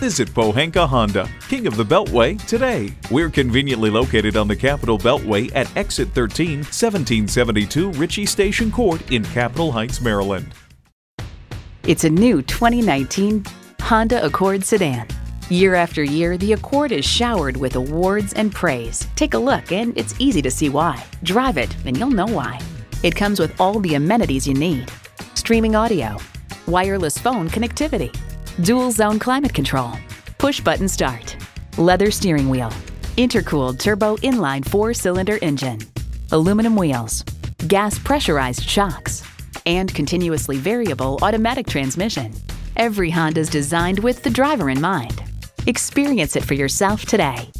Visit Pohanka Honda, King of the Beltway, today. We're conveniently located on the Capitol Beltway at Exit 13, 1772 Ritchie Station Court in Capitol Heights, Maryland. It's a new 2019 Honda Accord sedan. Year after year, the Accord is showered with awards and praise. Take a look, and it's easy to see why. Drive it, and you'll know why. It comes with all the amenities you need. Streaming audio, wireless phone connectivity, dual zone climate control, push button start, leather steering wheel, intercooled turbo inline 4-cylinder engine, aluminum wheels, gas pressurized shocks, and continuously variable automatic transmission. Every Honda is designed with the driver in mind. Experience it for yourself today.